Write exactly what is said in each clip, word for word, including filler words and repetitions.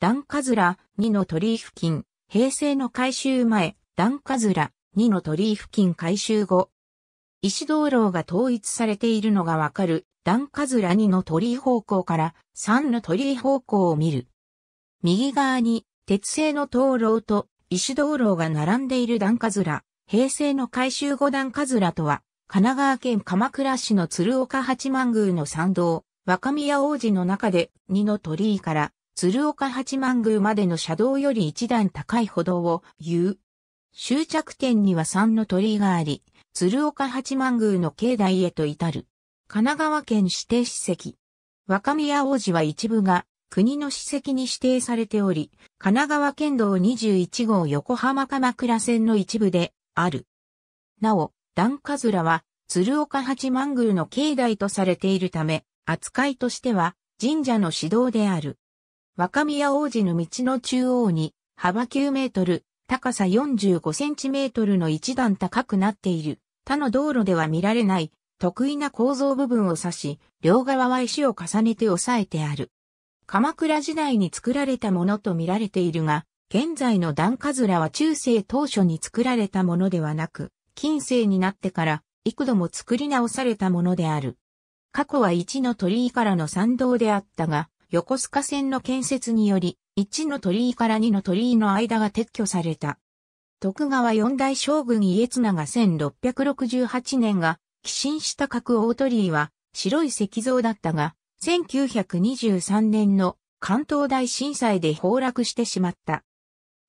段葛にの鳥居付近、平成の改修前、段葛にの鳥居付近改修後、石灯籠が統一されているのがわかる、段葛にの鳥居方向からさんの鳥居方向を見る。右側に、鉄製の灯籠と石灯籠が並んでいる段葛、平成の改修後段葛とは、神奈川県鎌倉市の鶴岡八幡宮の参道、若宮大路の中でにの鳥居から、鶴岡八幡宮までの車道より一段高い歩道を言う。終着点には三の鳥居があり、鶴岡八幡宮の境内へと至る。神奈川県指定史跡。若宮大路は一部が国の史跡に指定されており、神奈川県道にじゅういち号横浜鎌倉線の一部である。なお、段葛は鶴岡八幡宮の境内とされているため、扱いとしては神社の市道である。若宮大路の道の中央に幅きゅうメートル、高さよんじゅうごセンチメートルの一段高くなっている。他の道路では見られない特異な構造部分を指し、両側は石を重ねて押さえてある。鎌倉時代に作られたものと見られているが、現在の段葛は中世当初に作られたものではなく、近世になってから幾度も作り直されたものである。過去は一の鳥居からの参道であったが、横須賀線の建設により、いちの鳥居からにの鳥居の間が撤去された。徳川四代将軍家綱がせんろっぴゃくろくじゅうはちねんが、寄進した角大鳥居は白い石像だったが、せんきゅうひゃくにじゅうさんねんの関東大震災で崩落してしまった。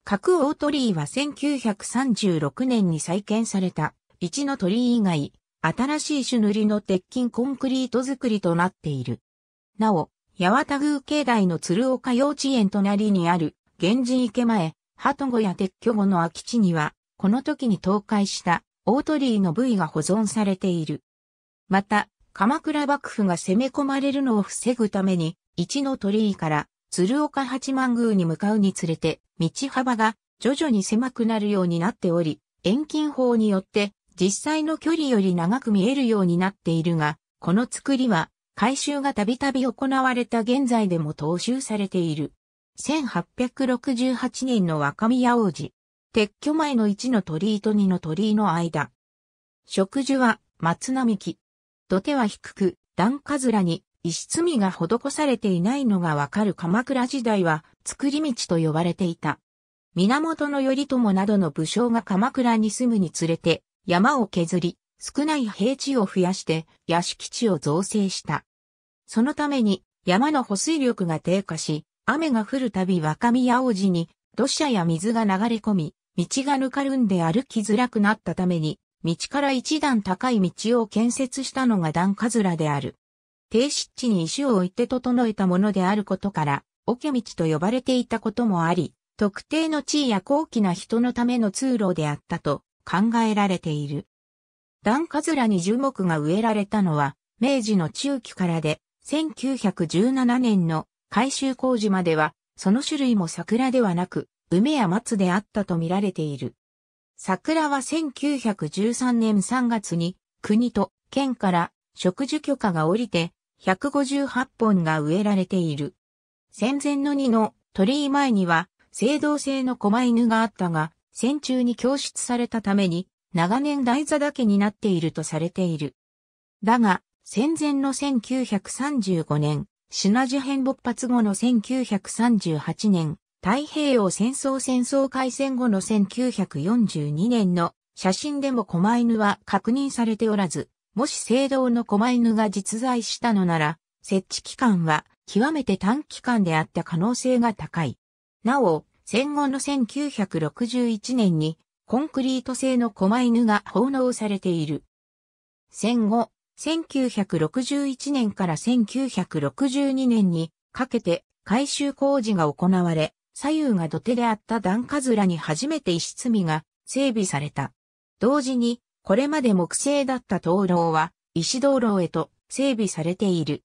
角大鳥居はせんきゅうひゃくさんじゅうろくねんに再建された、いちの鳥居以外、新しい朱塗りの鉄筋コンクリート造りとなっている。なお、八幡宮境内の鶴岡幼稚園隣にある、源氏池前、鳩小屋撤去後の空き地には、この時に倒壊した大鳥居の部位が保存されている。また、鎌倉幕府が攻め込まれるのを防ぐために、一の鳥居から鶴岡八幡宮に向かうにつれて、道幅が徐々に狭くなるようになっており、遠近法によって実際の距離より長く見えるようになっているが、この造りは、改修がたびたび行われた現在でも踏襲されている。せんはっぴゃくろくじゅうはちねんの若宮大路。撤去前のいちの鳥居とにの鳥居の間。植樹は松並木。土手は低く、段葛に石積みが施されていないのがわかる。鎌倉時代は造り道と呼ばれていた。源頼朝などの武将が鎌倉に住むにつれて山を削り、少ない平地を増やして屋敷地を造成した。そのために山の保水力が低下し、雨が降るたび若宮大路に土砂や水が流れ込み、道がぬかるんで歩きづらくなったために、道から一段高い道を建設したのが段葛である。低湿地に石を置いて整えたものであることから、桶道と呼ばれていたこともあり、特定の地位や高貴な人のための通路であったと考えられている。段葛に樹木が植えられたのは、明治の中期からで、せんきゅうひゃくじゅうななねんの改修工事までは、その種類も桜ではなく、梅や松であったと見られている。桜はせんきゅうひゃくじゅうさんねんさんがつに、国と県から植樹許可が下りて、ひゃくごじゅうはっぽんが植えられている。戦前のにの鳥居前には、青銅製の狛犬があったが、戦中に供出されたために、長年台座だけになっているとされている。だが、戦前のせんきゅうひゃくさんじゅうごねん、品事変勃発後のせんきゅうひゃくさんじゅうはちねん、太平洋戦争戦争開戦後のせんきゅうひゃくよんじゅうにねんの写真でも狛犬は確認されておらず、もし青銅の狛犬が実在したのなら、設置期間は極めて短期間であった可能性が高い。なお、戦後のせんきゅうひゃくろくじゅういちねんに、コンクリート製の狛犬が奉納されている。戦後、せんきゅうひゃくろくじゅういちねんからせんきゅうひゃくろくじゅうにねんにかけて改修工事が行われ、左右が土手であった段葛に初めて石積みが整備された。同時に、これまで木製だった灯籠は石灯籠へと整備されている。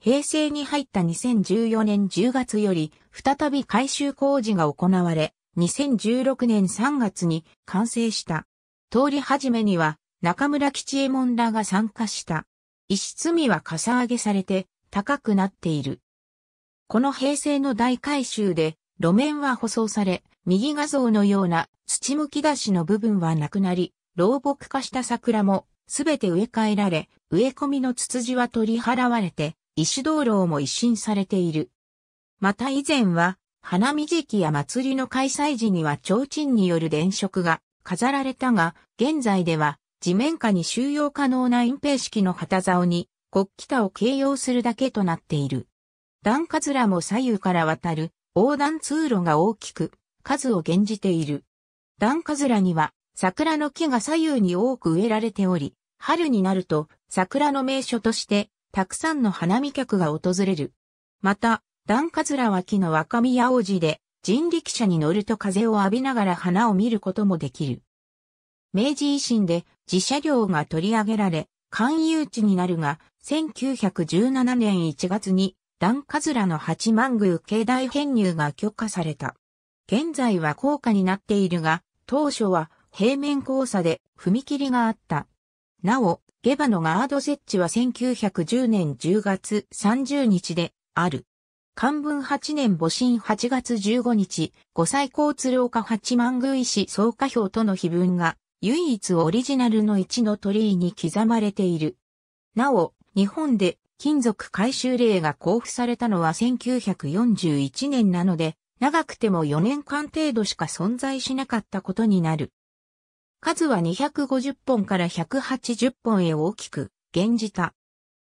平成に入ったにせんじゅうよねんじゅうがつより再び改修工事が行われ、にせんじゅうろくねんさんがつに完成した。通り始めには中村吉右衛門らが参加した。石積みはかさ上げされて高くなっている。この平成の大改修で路面は舗装され、右画像のような土むき出しの部分はなくなり、老木化した桜もすべて植え替えられ、植え込みのツツジは取り払われて、石灯籠も一新されている。また以前は、花見時期や祭りの開催時には提灯による電飾が飾られたが、現在では地面下に収容可能な隠蔽式の旗竿に国旗他を掲揚するだけとなっている。段葛も左右から渡る横断通路が大きく数を減じている。段葛には桜の木が左右に多く植えられており、春になると桜の名所としてたくさんの花見客が訪れる。また、段葛は木の若見や青地で人力車に乗ると風を浴びながら花を見ることもできる。明治維新で自社領が取り上げられ、官有地になるが、せんきゅうひゃくじゅうななねんいちがつに段葛の八幡宮境内編入が許可された。現在は高架になっているが、当初は平面交差で踏切があった。なお、下馬のガード設置はせんきゅうひゃくじゅうねんじゅうがつさんじゅうにちである。寛文はちねん戊辰はちがつじゅうごにち、御祭交鶴岡八幡宮石草花標との碑文が、唯一オリジナルの一の鳥居に刻まれている。なお、日本で金属回収令が交付されたのはせんきゅうひゃくよんじゅういちねんなので、長くてもよねんかん程度しか存在しなかったことになる。数はにひゃくごじゅっぽんからひゃくはちじゅっぽんへ大きく減じた。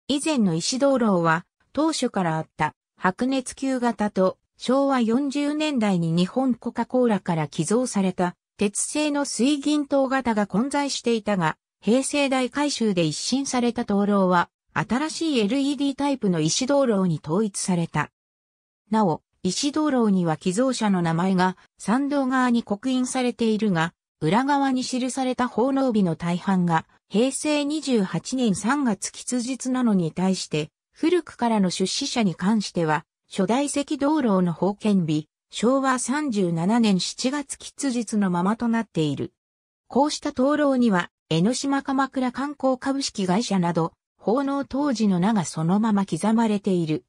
以前の石灯籠は、当初からあった。白熱球型としょうわよんじゅうねんだいに日本コカ・コーラから寄贈された鉄製の水銀灯型が混在していたが、平成大改修で一新された灯籠は新しい エルイーディー タイプの石灯籠に統一された。なお、石灯籠には寄贈者の名前が参道側に刻印されているが、裏側に記された奉納日の大半がへいせいにじゅうはちねんさんがつきつじつなのに対して、古くからの出資者に関しては、初代赤灯籠の奉献日、しょうわさんじゅうななねんしちがつきつじつのままとなっている。こうした灯籠には、江ノ島鎌倉観光株式会社など、奉納当時の名がそのまま刻まれている。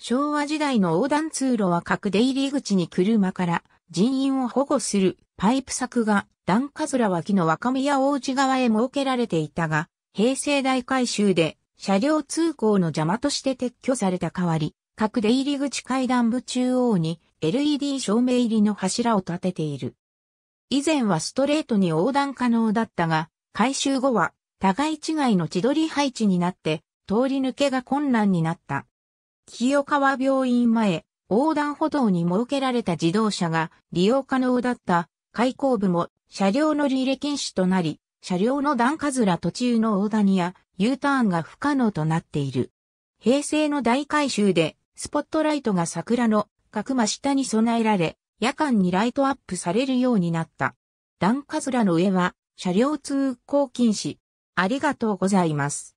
昭和時代の横断通路は各出入り口に車から人員を保護するパイプ柵が、段葛脇の若宮大路側へ設けられていたが、平成大改修で、車両通行の邪魔として撤去された代わり、各出入り口階段部中央に エルイーディー 照明入りの柱を立てている。以前はストレートに横断可能だったが、改修後は互い違いの地取り配置になって通り抜けが困難になった。清川病院前、横断歩道に設けられた自動車が利用可能だった開口部も車両乗り入れ禁止となり、車両の段葛途中の横断や U ターンが不可能となっている。平成の大改修でスポットライトが桜の各真下に備えられ、夜間にライトアップされるようになった。段葛の上は車両通行禁止。ありがとうございます。